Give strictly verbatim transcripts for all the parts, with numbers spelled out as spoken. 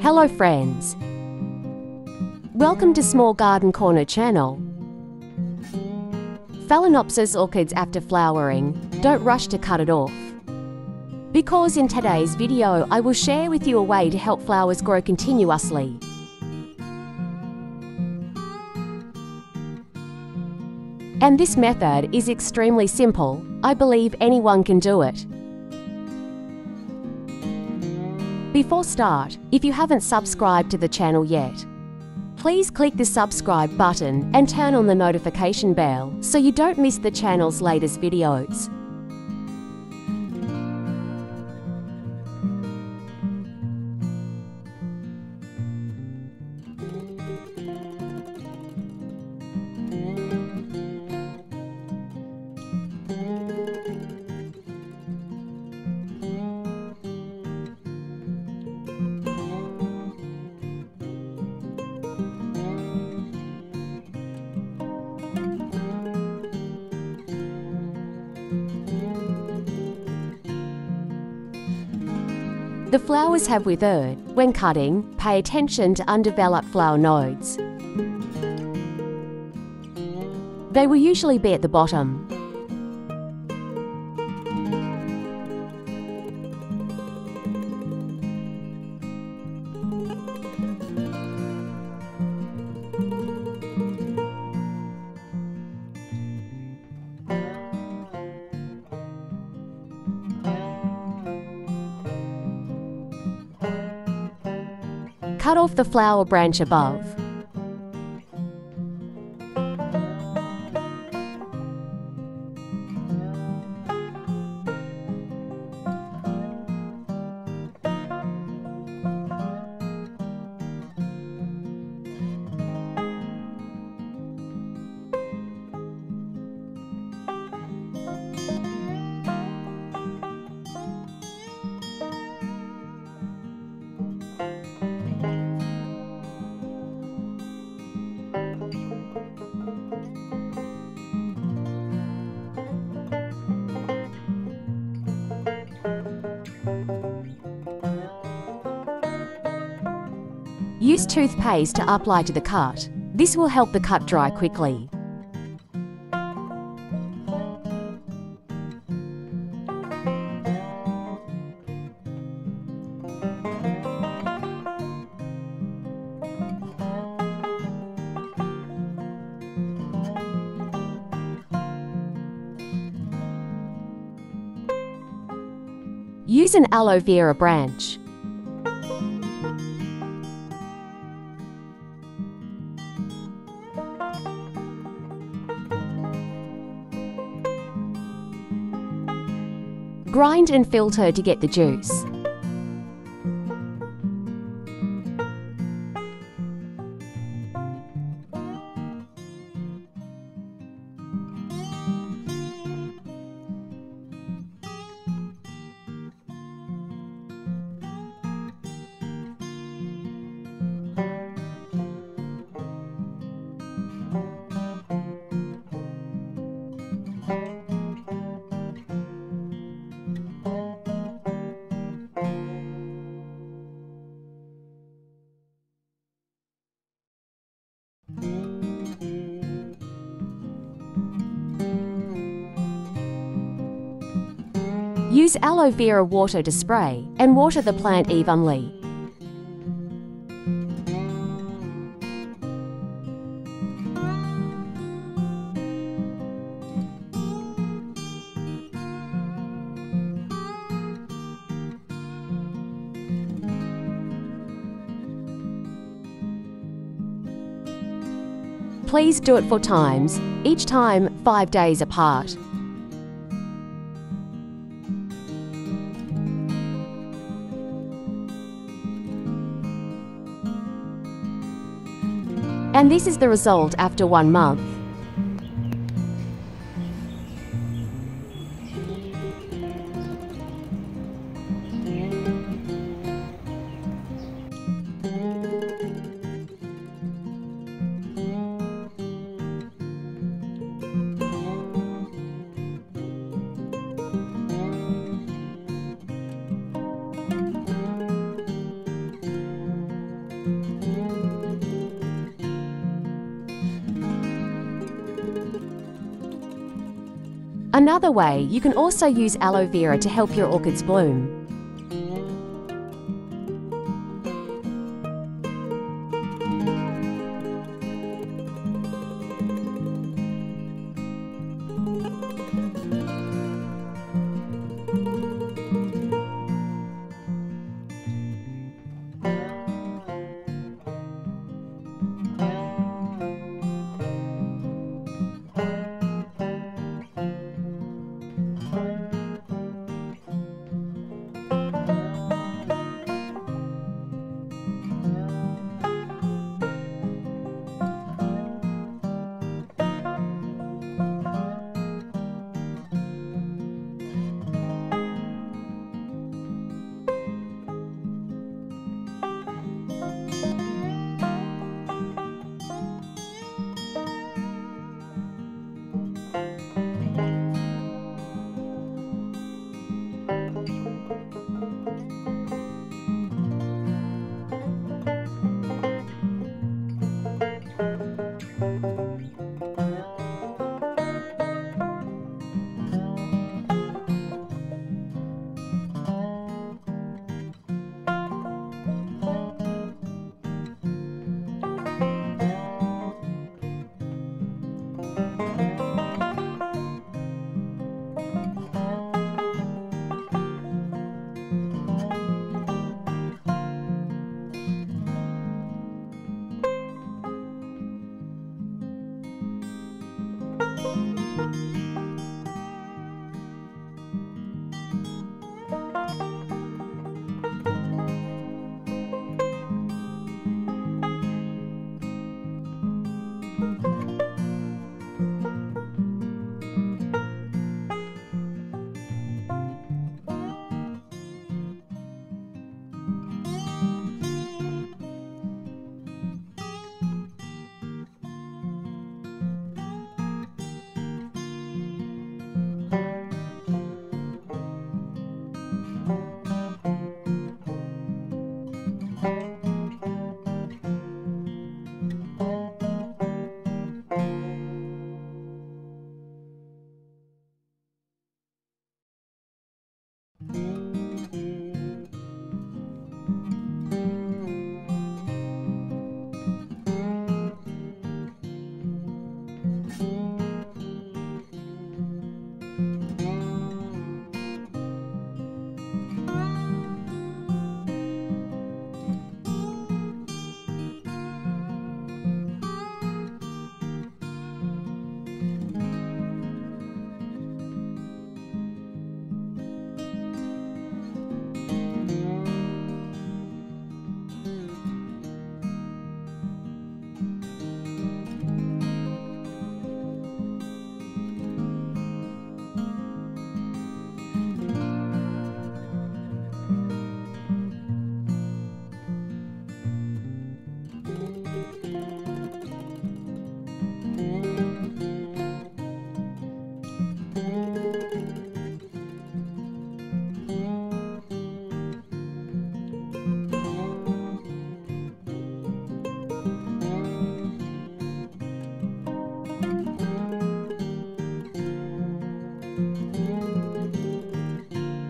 Hello friends, welcome to Small Garden Corner channel. Phalaenopsis orchids after flowering, don't rush to cut it off, because in today's video I will share with you a way to help flowers grow continuously. And this method is extremely simple. I believe anyone can do it. Before start, if you haven't subscribed to the channel yet, please click the subscribe button and turn on the notification bell so you don't miss the channel's latest videos. The flowers have withered. When cutting, pay attention to undeveloped flower nodes. They will usually be at the bottom. Cut off the flower branch above. Use toothpaste to apply to the cut. This will help the cut dry quickly. Use an aloe vera branch. Grind and filter to get the juice. Use aloe vera water to spray and water the plant evenly. Please do it four times, each time five days apart. And this is the result after one month. Another way, you can also use aloe vera to help your orchids bloom.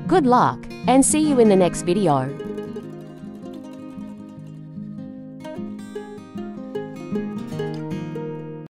Good luck, and see you in the next video.